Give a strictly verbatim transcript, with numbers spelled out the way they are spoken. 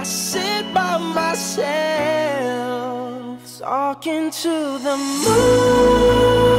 I sit by myself, talking to the moon.